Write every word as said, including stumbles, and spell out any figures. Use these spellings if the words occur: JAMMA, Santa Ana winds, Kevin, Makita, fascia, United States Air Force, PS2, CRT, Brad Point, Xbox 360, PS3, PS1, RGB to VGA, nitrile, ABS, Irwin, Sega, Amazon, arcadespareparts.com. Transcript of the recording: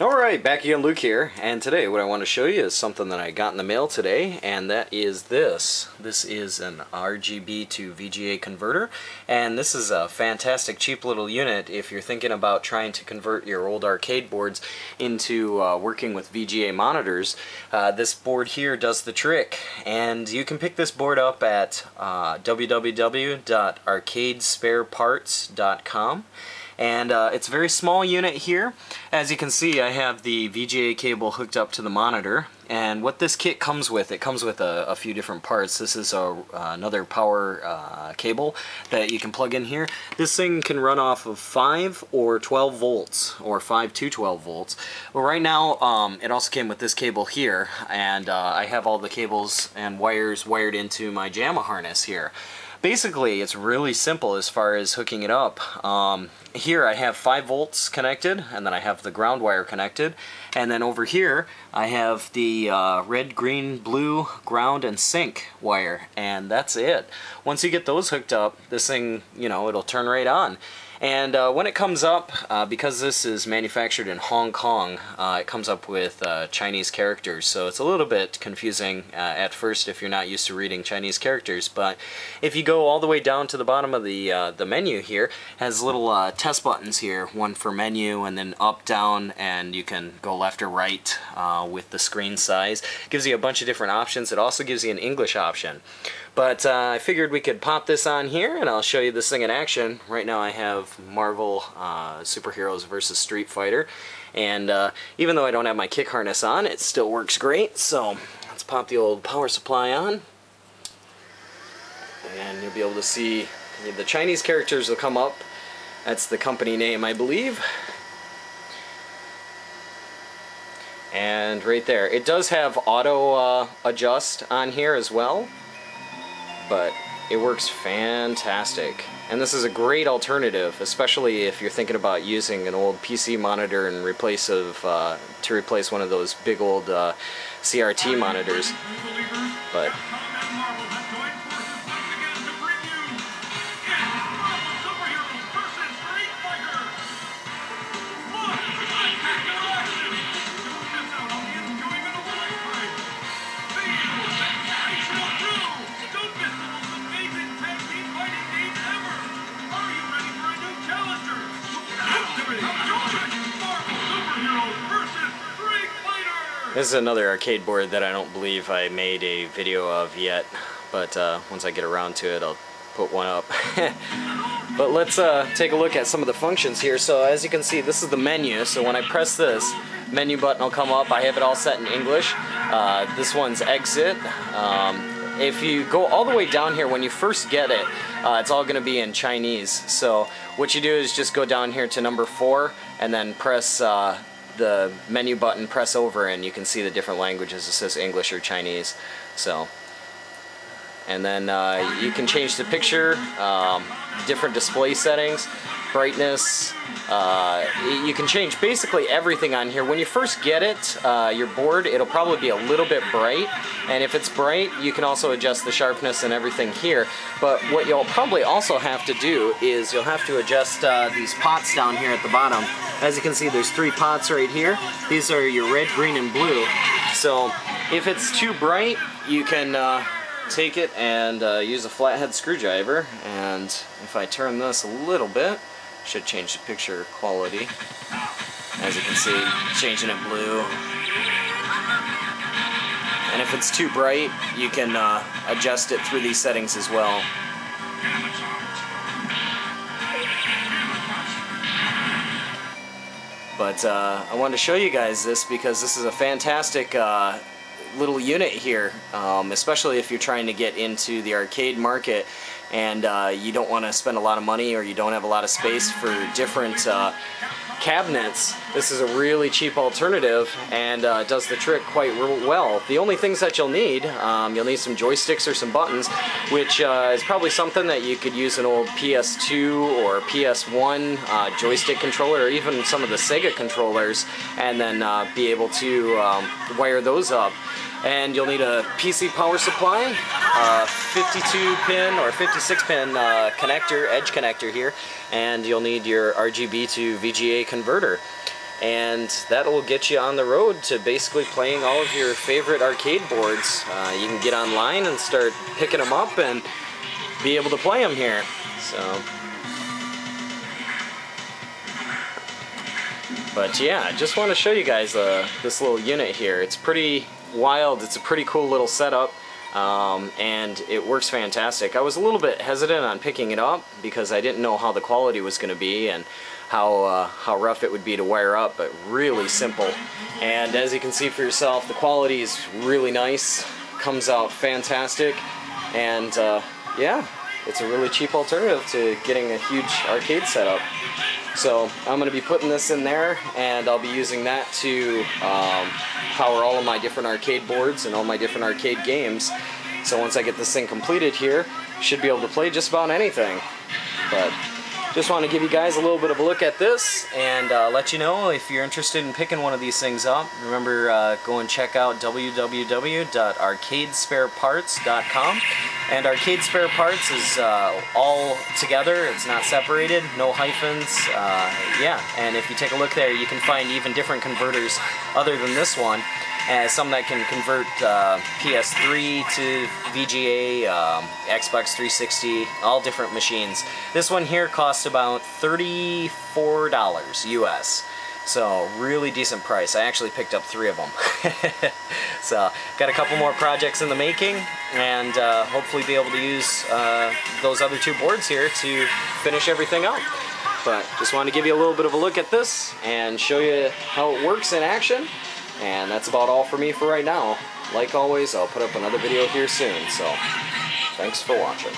Alright, back again, Luke here, and today what I want to show you is something that I got in the mail today, and that is this. This is an R G B to V G A converter, and this is a fantastic cheap little unit if you're thinking about trying to convert your old arcade boards into uh, working with V G A monitors. Uh, this board here does the trick, and you can pick this board up at uh, w w w dot arcade spare parts dot com. And uh, it's a very small unit here. As you can see, I have the V G A cable hooked up to the monitor, and what this kit comes with, it comes with a, a few different parts. This is a, uh, another power uh, cable that you can plug in here. This thing can run off of five or twelve volts, or five to twelve volts. Well, right now, um, it also came with this cable here, and uh, I have all the cables and wires wired into my JAMMA harness here. Basically, it's really simple as far as hooking it up. Um, here I have five volts connected, and then I have the ground wire connected, and then over here I have the uh, red, green, blue ground and sync wire, and that's it. Once you get those hooked up, this thing, you know, it'll turn right on. And uh, when it comes up, uh, because this is manufactured in Hong Kong, uh, it comes up with uh, Chinese characters, so it's a little bit confusing uh, at first if you're not used to reading Chinese characters. But if you go all the way down to the bottom of the uh, the menu here, it has little uh, test buttons here, one for menu and then up, down, and you can go left or right uh, with the screen size. It gives you a bunch of different options. It also gives you an English option. But uh, I figured we could pop this on here, and I'll show you this thing in action. Right now I have Marvel uh, Superheroes versus. Street Fighter, and uh, even though I don't have my kick harness on, it still works great. So let's pop the old power supply on, and you'll be able to see the Chinese characters will come up. That's the company name, I believe. And right there, it does have auto uh, adjust on here as well, but it works fantastic. And this is a great alternative, especially if you're thinking about using an old P C monitor and replace of, uh, to replace one of those big old uh, C R T monitors. But this is another arcade board that I don't believe I made a video of yet, but uh, once I get around to it, I'll put one up. But let's uh, take a look at some of the functions here. So as you can see, this is the menu. So when I press this, menu button will come up. I have it all set in English. Uh, this one's exit. Um, If you go all the way down here, when you first get it, uh, it's all going to be in Chinese. So what you do is just go down here to number four and then press uh, the menu button, press over, and you can see the different languages. It says English or Chinese. So, and then uh, you can change the picture, um, different display settings, brightness. Uh, you can change basically everything on here. When you first get it, uh, your board, it'll probably be a little bit bright, and if it's bright, you can also adjust the sharpness and everything here. But what you'll probably also have to do is you'll have to adjust uh, these pots down here at the bottom. As you can see, there's three pots right here. These are your red, green, and blue. So if it's too bright, you can uh, take it and uh, use a flathead screwdriver. And if I turn this a little bit, should change the picture quality. As you can see, changing it blue. And if it's too bright, you can uh, adjust it through these settings as well. But uh, I wanted to show you guys this because this is a fantastic uh, little unit here, um, especially if you're trying to get into the arcade market and uh, you don't want to spend a lot of money, or you don't have a lot of space for different uh, cabinets. This is a really cheap alternative, and uh, does the trick quite well. The only things that you'll need, um, you'll need some joysticks or some buttons, which uh, is probably something that you could use an old P S two or P S one uh, joystick controller, or even some of the Sega controllers, and then uh, be able to um, wire those up. And you'll need a P C power supply, a fifty-two pin or fifty-six pin uh, connector, edge connector here, and you'll need your R G B to V G A converter. and that will get you on the road to basically playing all of your favorite arcade boards. Uh, you can get online and start picking them up and be able to play them here. So, but yeah, I just want to show you guys uh, this little unit here. It's pretty wild. It's a pretty cool little setup. Um, and it works fantastic. I was a little bit hesitant on picking it up because I didn't know how the quality was going to be and how uh, how rough it would be to wire up, but really simple. And as you can see for yourself, the quality is really nice, comes out fantastic, and uh, yeah, it's a really cheap alternative to getting a huge arcade setup. So I'm going to be putting this in there, and I'll be using that to um, power all of my different arcade boards and all my different arcade games. So once I get this thing completed here, should be able to play just about anything. But just want to give you guys a little bit of a look at this, and uh, let you know if you're interested in picking one of these things up. Remember, uh, go and check out w w w dot arcade spare parts dot com. And Arcade Spare Parts is uh, all together. It's not separated, no hyphens. Uh, yeah, and if you take a look there, you can find even different converters other than this one. Uh, some that can convert uh, P S three to V G A, um, Xbox three sixty, all different machines. This one here costs about thirty-four dollars U S. So, really decent price. I actually picked up three of them. So, got a couple more projects in the making, and uh, hopefully be able to use uh, those other two boards here to finish everything up. But, just wanted to give you a little bit of a look at this, and show you how it works in action. And that's about all for me for right now. Like always, I'll put up another video here soon, so thanks for watching.